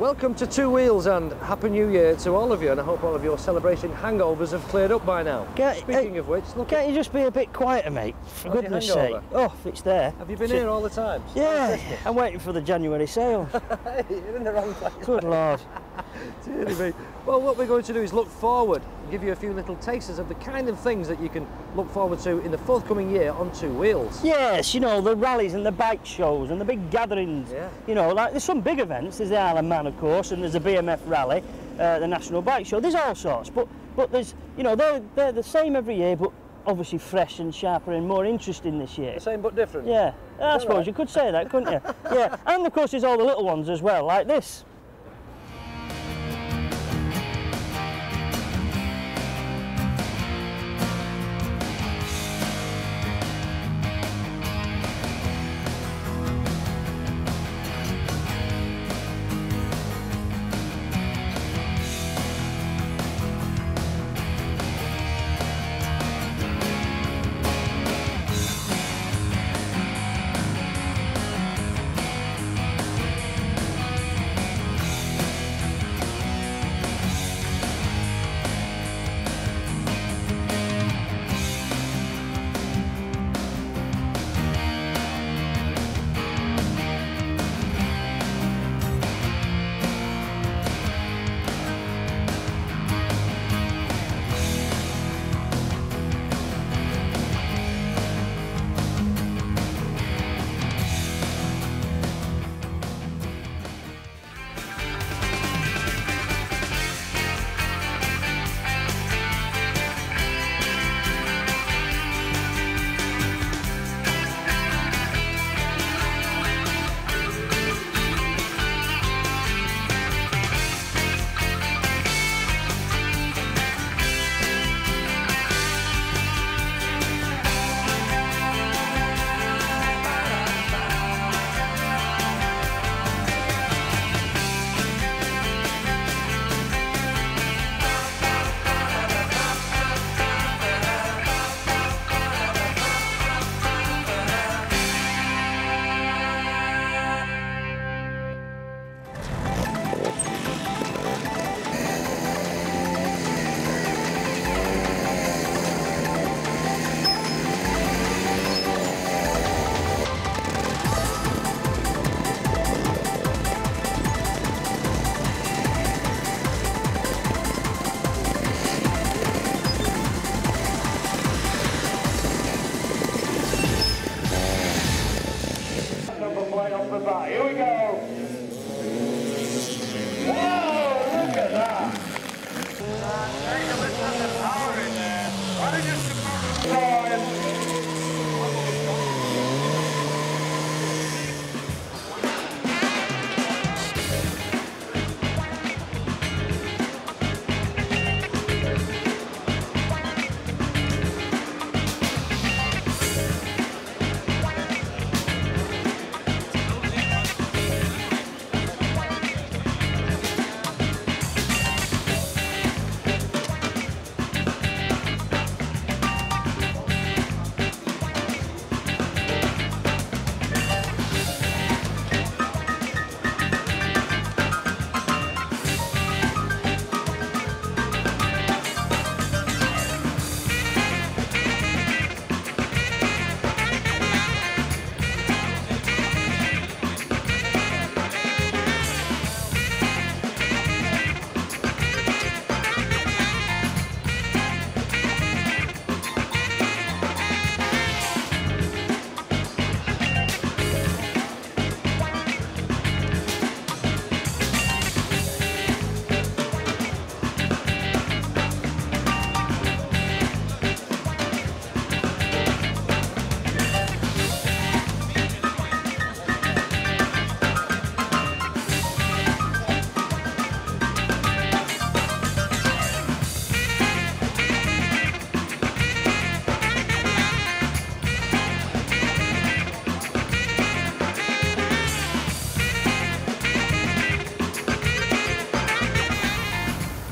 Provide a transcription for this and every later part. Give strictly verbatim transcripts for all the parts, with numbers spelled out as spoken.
Welcome to Two Wheels and Happy New Year to all of you, and I hope all of your celebration hangovers have cleared up by now. Can't, Speaking uh, of which, look... Can't you just be a bit quieter, mate? For How's goodness sake. Oh, it's there. Have you been it's here it... all the time? Yeah, I'm waiting for the January sale. You're in the wrong place. Good Lord. Well, what we're going to do is look forward, give you a few little tasters of the kind of things that you can look forward to in the forthcoming year on Two Wheels. Yes, you know, the rallies and the bike shows and the big gatherings. Yeah. You know, like there's some big events. There's the Isle of Man, of course, and there's the B M F Rally, uh, the National Bike Show. There's all sorts, but but there's, you know, they're they're the same every year, but obviously fresh and sharper and more interesting this year. The same but different. Yeah, I suppose right? you could say that, couldn't you? Yeah, and of course there's all the little ones as well, like this.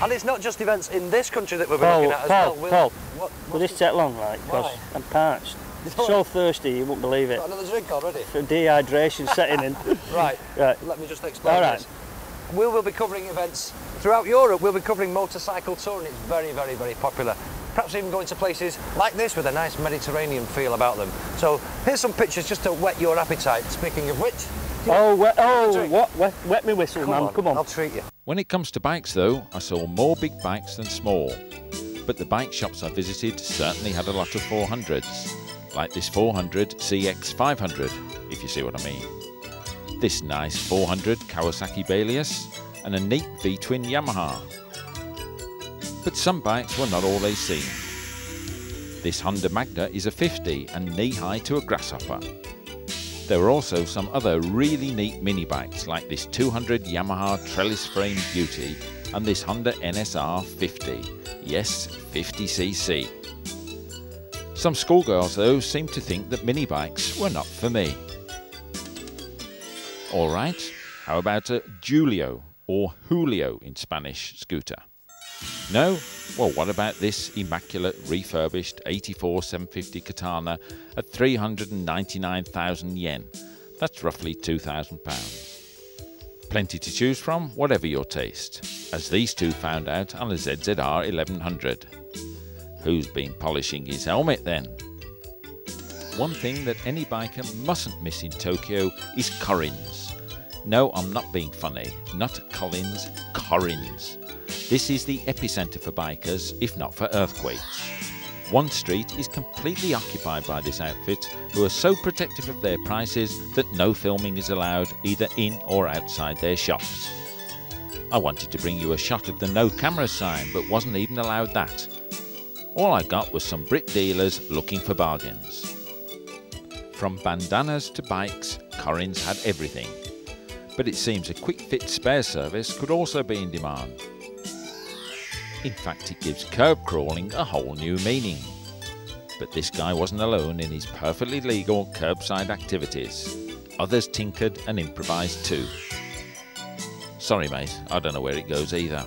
And it's not just events in this country that we're Paul, looking at as Paul, well. Paul, Paul, will this take long, like, because I'm parched. So thirsty, you wouldn't believe it. Got another drink already? For dehydration setting in. Right, right, let me just explain All right. this. We will be covering events throughout Europe. We'll be covering motorcycle touring. It's very, very, very popular. Perhaps even going to places like this with a nice Mediterranean feel about them. So here's some pictures just to wet your appetite. Speaking of which... Oh, wet, oh, what? Wet, wet me whistle, come man, on, come on. I'll treat you. When it comes to bikes, though, I saw more big bikes than small. But the bike shops I visited certainly had a lot of four hundreds. Like this four hundred C X five hundred, if you see what I mean. This nice four hundred Kawasaki Balius and a neat V-twin Yamaha. But some bikes were not all they seemed. This Honda Magna is a fifty and knee-high to a grasshopper. There were also some other really neat mini bikes like this two hundred Yamaha Trellis Frame Beauty and this Honda N S R fifty. Yes, fifty C C. Some schoolgirls though seemed to think that mini bikes were not for me. All right, how about a Julio, or Julio in Spanish, scooter? No? Well, what about this immaculate refurbished eighty-four seven fifty Katana at three hundred ninety-nine thousand yen? That's roughly two thousand pounds. Plenty to choose from, whatever your taste, as these two found out on a Z Z R eleven hundred. Who's been polishing his helmet then? One thing that any biker mustn't miss in Tokyo is Korin's. No, I'm not being funny, not Collins, Korin's. This is the epicentre for bikers, if not for earthquakes. One street is completely occupied by this outfit, who are so protective of their prices that no filming is allowed either in or outside their shops. I wanted to bring you a shot of the no camera sign, but wasn't even allowed that. All I got was some Brit dealers looking for bargains. From bandanas to bikes, Korin's had everything. But it seems a quick-fit spare service could also be in demand. In fact, it gives curb crawling a whole new meaning. But this guy wasn't alone in his perfectly legal curbside activities. Others tinkered and improvised too. Sorry mate, I don't know where it goes either.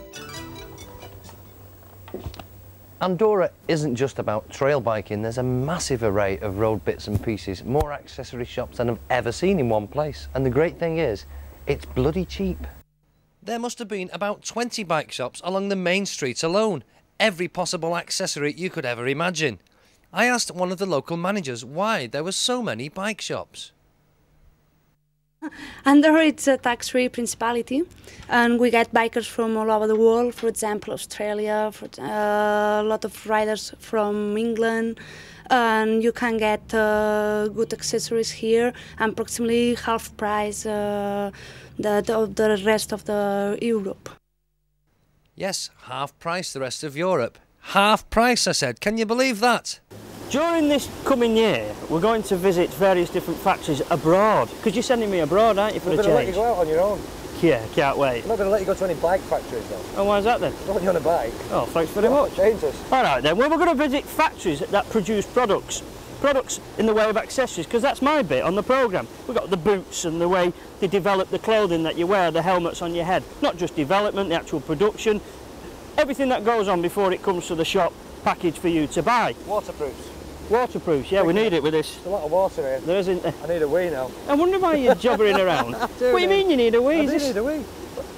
Andorra isn't just about trail biking, there's a massive array of road bits and pieces, more accessory shops than I've ever seen in one place, and the great thing is, it's bloody cheap. There must have been about twenty bike shops along the main street alone, every possible accessory you could ever imagine. I asked one of the local managers why there were so many bike shops. Andorra is a tax-free principality and we get bikers from all over the world, for example Australia, for, uh, a lot of riders from England, and you can get uh, good accessories here and approximately half price uh, that of the rest of the Europe. Yes, half price the rest of Europe. Half price I said, can you believe that? During this coming year, we're going to visit various different factories abroad. Because you're sending me abroad, aren't you, for a change? I'm not going to let you go out on your own. Yeah, can't wait. I'm not going to let you go to any bike factories, though. Oh, why is that, then? I don't want you on a bike. Oh, thanks very much. Changes. All right, then. Well, we're going to visit factories that produce products. Products in the way of accessories, because that's my bit on the programme. We've got the boots and the way they develop the clothing that you wear, the helmets on your head. Not just development, the actual production. Everything that goes on before it comes to the shop package for you to buy. Waterproofs. Waterproofs, yeah, we need it with this. There's a lot of water here. There isn't there? I need a wee now. I wonder why you're jobbering around. What do you mean you need a wee? I do need a wee.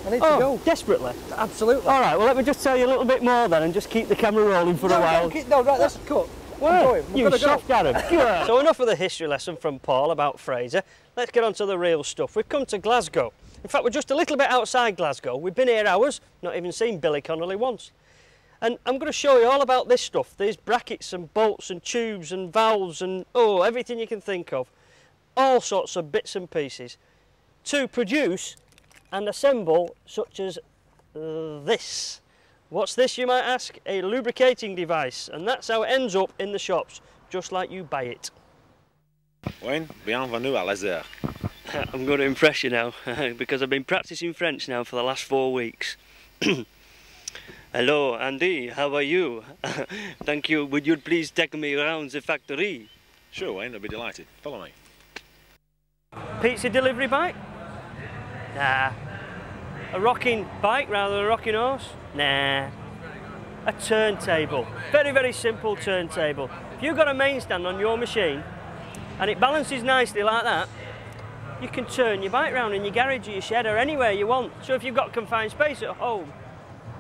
I need oh, to go. Desperately? Absolutely. All right, well, let me just tell you a little bit more then and just keep the camera rolling for no, a while. Keep, no, right, that's cut. Well, you soft Adam. So enough of the history lesson from Paul about Fraser. Let's get on to the real stuff. We've come to Glasgow. In fact, we're just a little bit outside Glasgow. We've been here hours, not even seen Billy Connolly once. And I'm going to show you all about this stuff. There's brackets and bolts and tubes and valves and, oh, everything you can think of. All sorts of bits and pieces to produce and assemble such as this. What's this, you might ask? A lubricating device. And that's how it ends up in the shops, just like you buy it. Wayne, bienvenue à l'Azur. I'm going to impress you now, because I've been practicing French now for the last four weeks. Hello, Andy, how are you? Thank you. Would you please take me around the factory? Sure, Wayne, I'd be delighted. Follow me. Pizza delivery bike? Nah. A rocking bike rather than a rocking horse? Nah. A turntable. Very, very simple turntable. If you've got a main stand on your machine and it balances nicely like that, you can turn your bike round in your garage or your shed or anywhere you want. So if you've got confined space at home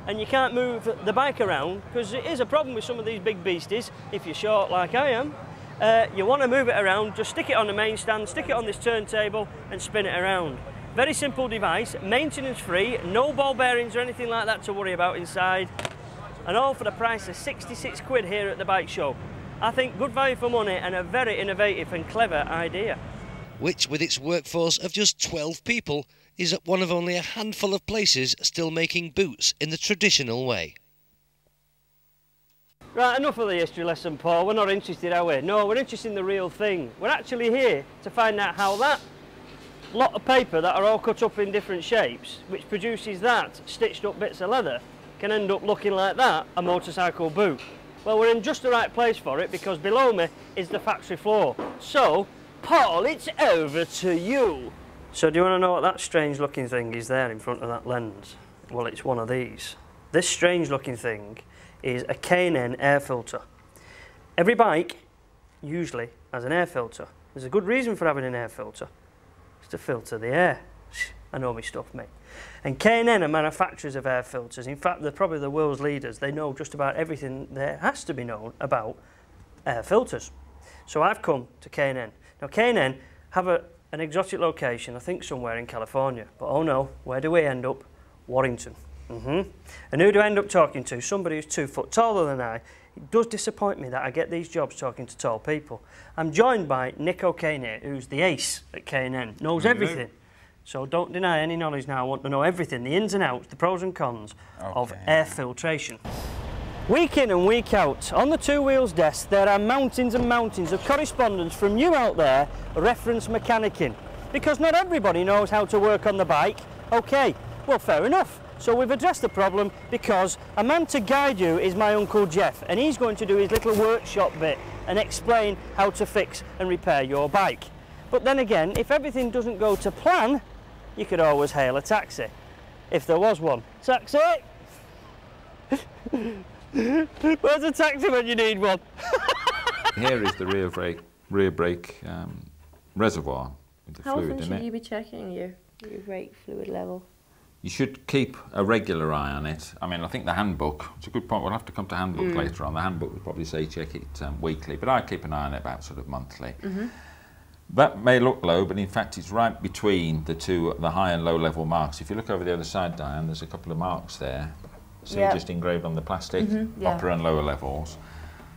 and you can't move the bike around, because it is a problem with some of these big beasties, if you're short like I am, uh, you want to move it around, just stick it on the main stand, stick it on this turntable and spin it around. Very simple device, maintenance free, no ball bearings or anything like that to worry about inside, and all for the price of sixty-six quid here at the bike show. I think good value for money and a very innovative and clever idea. Which, with its workforce of just twelve people, is at one of only a handful of places still making boots in the traditional way. Right, enough of the history lesson, Paul. We're not interested, are we? No, we're interested in the real thing. We're actually here to find out how that lot of paper that are all cut up in different shapes, which produces that stitched up bits of leather, can end up looking like that, a motorcycle boot. Well, we're in just the right place for it, because below me is the factory floor. So, Paul, it's over to you. So do you want to know what that strange looking thing is there in front of that lens? Well, it's one of these. This strange looking thing is a K and N air filter. Every bike usually has an air filter. There's a good reason for having an air filter. It's to filter the air. I know my stuff, mate. And K and N are manufacturers of air filters. In fact, they're probably the world's leaders. They know just about everything there has to be known about air filters. So I've come to K and N. Now, K and N have a an exotic location, I think somewhere in California. But oh no, where do we end up? Warrington. Mm-hmm. And who do I end up talking to? Somebody who's two foot taller than I. It does disappoint me that I get these jobs talking to tall people. I'm joined by Nico Kane, who's the ace at K and N, knows everything. So don't deny any knowledge now. I want to know everything, the ins and outs, the pros and cons okay. of air filtration. Week in and week out, on the Two Wheels desk, there are mountains and mountains of correspondence from you out there, reference mechanicking. Because not everybody knows how to work on the bike. Okay, well, fair enough. So we've addressed the problem, because a man to guide you is my Uncle Jeff, and he's going to do his little workshop bit and explain how to fix and repair your bike. But then again, if everything doesn't go to plan, you could always hail a taxi. If there was one. Taxi! Where's a taxi when you need one? Here is the rear brake, rear brake um, reservoir with the How fluid in it. How often should you be checking your, your brake fluid level? You should keep a regular eye on it. I mean, I think the handbook, it's a good point, we'll have to come to handbook mm. later on. The handbook would probably say check it um, weekly, but I keep an eye on it about sort of monthly. Mm-hmm. That may look low, but in fact it's right between the two, the high and low level marks. If you look over the other side, Diane, there's a couple of marks there. So yep. just engraved on the plastic, mm-hmm, upper yeah. and lower levels.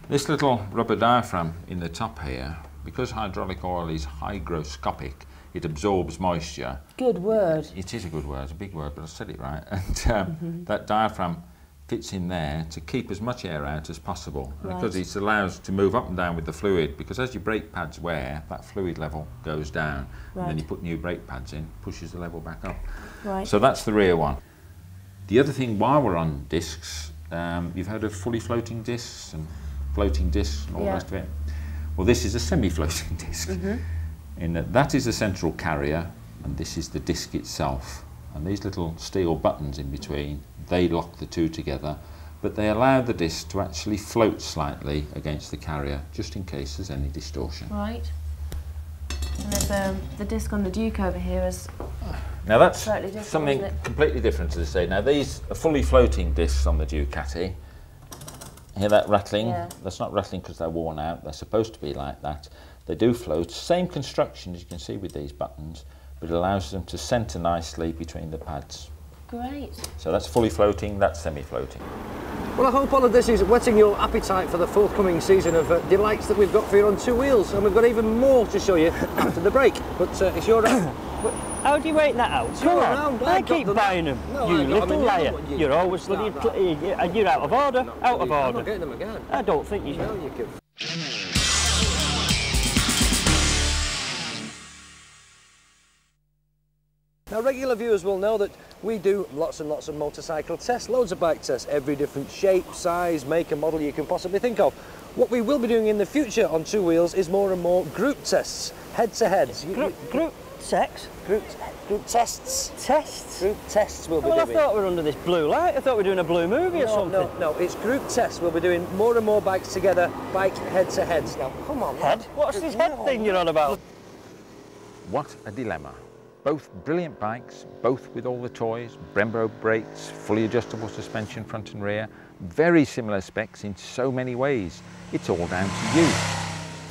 This little rubber diaphragm in the top here, because hydraulic oil is hygroscopic, it absorbs moisture. Good word. It is a good word, it's a big word, but I said it right. And um, mm-hmm. that diaphragm fits in there to keep as much air out as possible. Right. Because it allows to move up and down with the fluid, because as your brake pads wear, that fluid level goes down. Right. And then you put new brake pads in, pushes the level back up. Right. So that's the rear one. The other thing, while we're on discs, um, you've heard of fully floating discs and floating discs and all yeah. the rest of it. Well, this is a semi-floating disc, mm-hmm. in that that is the central carrier and this is the disc itself. And these little steel buttons in between, they lock the two together, but they allow the disc to actually float slightly against the carrier, just in case there's any distortion. Right. And there's um, the disc on the Duke over here is... Now that's something completely different, as I say. Now these are fully floating discs on the Ducati. Hear that rattling? Yeah. That's not rattling because they're worn out. They're supposed to be like that. They do float. Same construction as you can see with these buttons, but it allows them to centre nicely between the pads. Great. So that's fully floating, that's semi-floating. Well, I hope all of this is whetting your appetite for the forthcoming season of uh, delights that we've got for you on Two Wheels. And we've got even more to show you after the break. But uh, it's your... How do you wait that out? Come on, I keep buying them. No, you little them. liar. You you're always bloody... No, right. You're out of order. Not out of order. I'm not getting them again. I don't think you should. No, you could. Now, regular viewers will know that we do lots and lots of motorcycle tests, loads of bike tests, every different shape, size, make and model you can possibly think of. What we will be doing in the future on Two Wheels is more and more group tests, head-to-heads. Group, group sex? Group, group tests. Tests? Group tests we'll be well, doing. Well, I thought we were under this blue light. I thought we were doing a blue movie no, or something. No, no, it's group tests. We'll be doing more and more bikes together, bike head-to-heads. Now, come on, head? What's this head no. thing you're on about? What a dilemma. Both brilliant bikes, both with all the toys, Brembo brakes, fully adjustable suspension front and rear, very similar specs in so many ways. It's all down to you.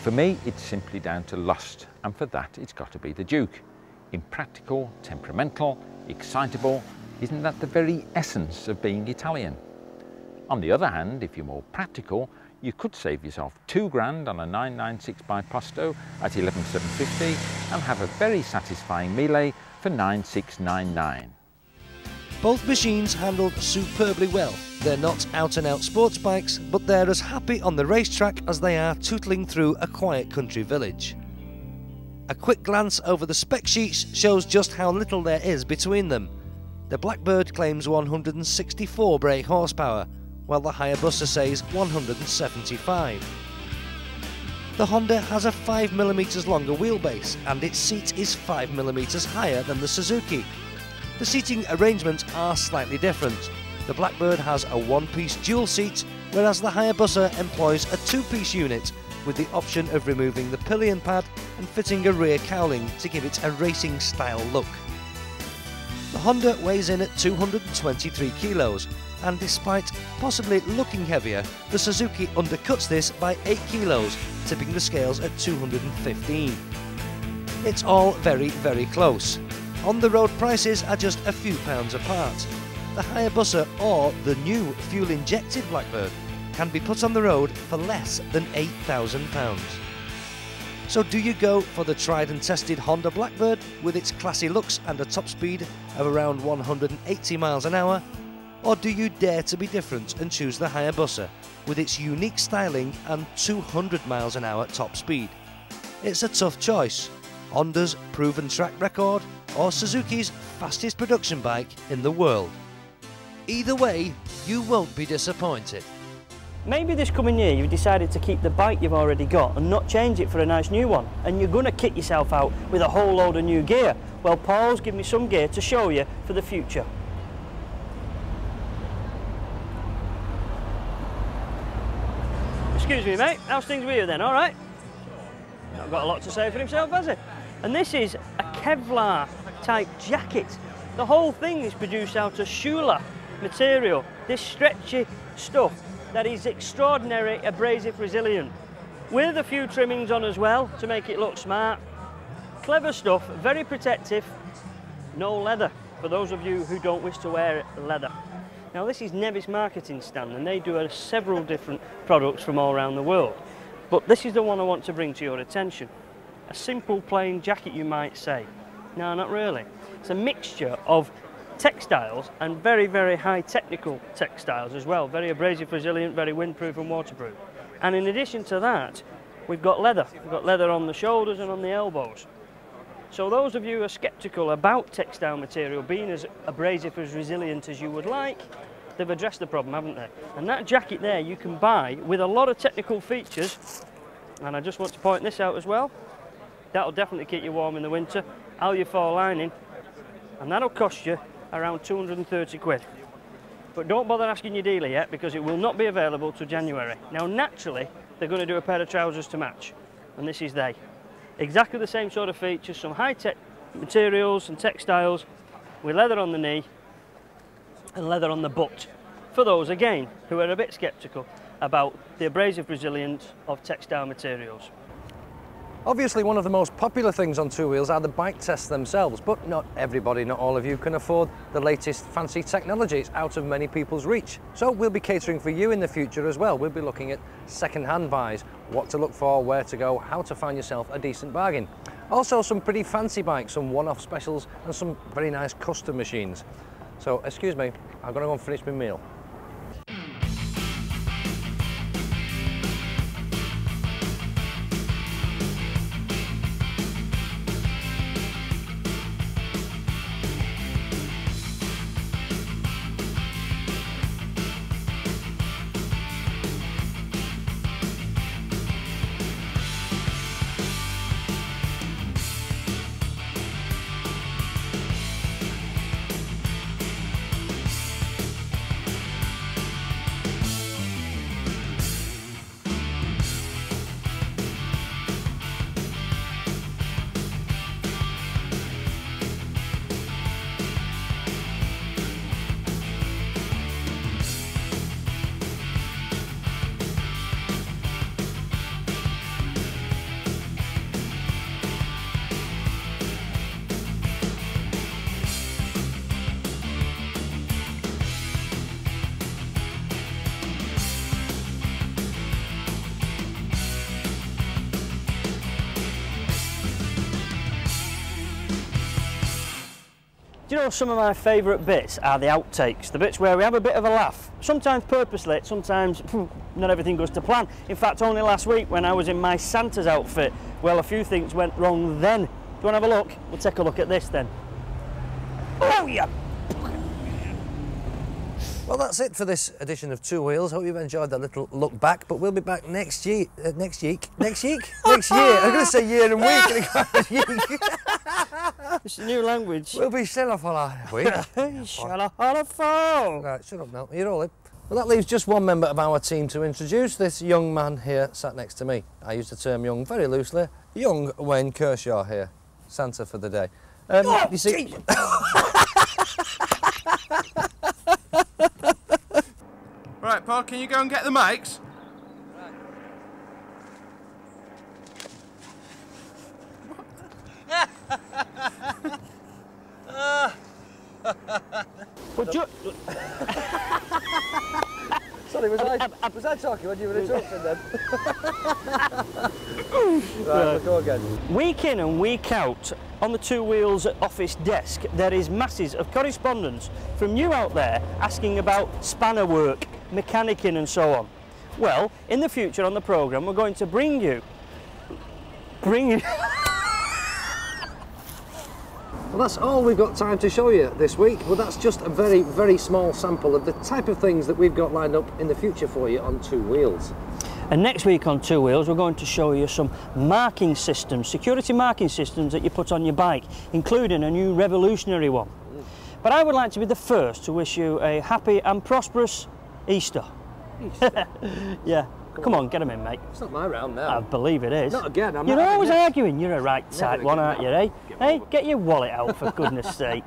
For me, it's simply down to lust, and for that it's got to be the Duke. Impractical, temperamental, excitable, isn't that the very essence of being Italian? On the other hand, if you're more practical, you could save yourself two grand on a nine ninety-six Bipasto at eleven seven fifty and have a very satisfying melee for nine six nine nine. Both machines handled superbly well. They're not out and out sports bikes, but they're as happy on the racetrack as they are tootling through a quiet country village. A quick glance over the spec sheets shows just how little there is between them. The Blackbird claims one hundred sixty-four brake horsepower, while the Hayabusa says one hundred seventy-five. The Honda has a five millimetres longer wheelbase and its seat is five millimetres higher than the Suzuki. The seating arrangements are slightly different. The Blackbird has a one-piece dual seat, whereas the Hayabusa employs a two-piece unit, with the option of removing the pillion pad and fitting a rear cowling to give it a racing-style look. The Honda weighs in at two hundred twenty-three kilos, and despite possibly looking heavier, the Suzuki undercuts this by eight kilos, tipping the scales at two hundred fifteen. It's all very, very close. On-the-road prices are just a few pounds apart. The Hayabusa, or the new fuel-injected Blackbird, can be put on the road for less than eight thousand pounds. So do you go for the tried and tested Honda Blackbird with its classy looks and a top speed of around one hundred eighty miles an hour? Or do you dare to be different and choose the Hayabusa with its unique styling and two hundred miles an hour top speed? It's a tough choice. Honda's proven track record or Suzuki's fastest production bike in the world. Either way, you won't be disappointed. Maybe this coming year you've decided to keep the bike you've already got and not change it for a nice new one, and you're going to kick yourself out with a whole load of new gear. Well, Paul's given me some gear to show you for the future. Excuse me, mate, how's things with you then, all right? Not got a lot to say for himself, has he? And this is a Kevlar type jacket. The whole thing is produced out of Schuyler material, this stretchy stuff that is extraordinary abrasive resilient, with a few trimmings on as well to make it look smart. Clever stuff, very protective. No leather for those of you who don't wish to wear leather. Now this is Nevis marketing stand, and they do several different products from all around the world, but this is the one I want to bring to your attention. A simple plain jacket, you might say. No, not really. It's a mixture of textiles and very, very high technical textiles as well. Very abrasive resilient, very windproof and waterproof. And in addition to that, we've got leather. We've got leather on the shoulders and on the elbows. So those of you who are sceptical about textile material being as abrasive as resilient as you would like, they've addressed the problem, haven't they? And that jacket there you can buy with a lot of technical features. And I just want to point this out as well. That'll definitely keep you warm in the winter. Alufar lining, and that'll cost you around two hundred thirty quid. But don't bother asking your dealer yet, because it will not be available till January. Now naturally they're going to do a pair of trousers to match, and this is they. Exactly the same sort of features, some high-tech materials and textiles, with leather on the knee and leather on the butt, for those again who are a bit sceptical about the abrasive resilience of textile materials. Obviously, one of the most popular things on Two Wheels are the bike tests themselves, but not everybody, not all of you, can afford the latest fancy technology. It's out of many people's reach. So we'll be catering for you in the future as well. We'll be looking at second-hand buys, what to look for, where to go, how to find yourself a decent bargain. Also, some pretty fancy bikes, some one-off specials, and some very nice custom machines. So, excuse me, I'm going to go and finish my meal. Do you know, some of my favourite bits are the outtakes, the bits where we have a bit of a laugh, sometimes purposely, sometimes phew, not everything goes to plan. In fact, only last week when I was in my Santa's outfit, well, a few things went wrong then. Do you want to have a look? We'll take a look at this then. Oh yeah! Well, that's it for this edition of Two Wheels. Hope you've enjoyed that little look back, but we'll be back next year, uh, next yeek, next yeek, next year. I'm going to say year and week. It's a new language. We'll be still off all our week. Shut up, all the phone. Right, shut up now. You're all in. Well, that leaves just one member of our team to introduce, this young man here sat next to me. I use the term young very loosely. Young Wayne Kershaw here, Santa for the day. Um, oh, you see. Right, Paul, can you go and get the mics? Right. Well, do you... Sorry, was I, I, I was I talking when you were interrupting then? Right, we'll go again. Week in and week out, on the Two Wheels office desk, there is masses of correspondence from you out there asking about spanner work, mechanicking and so on. Well, in the future on the programme, we're going to bring you... Bring you... Well, that's all we've got time to show you this week. Well, that's just a very, very small sample of the type of things that we've got lined up in the future for you on Two Wheels. And next week on Two Wheels, we're going to show you some marking systems, security marking systems that you put on your bike, including a new revolutionary one. But I would like to be the first to wish you a happy and prosperous Easter. Easter? Yeah. Come, Come on. on, get them in, mate. It's not my round now. I believe it is. Not again. I'm You're not always arguing. You're a right tight one, aren't you, eh? Hey, get your wallet out, for goodness sake.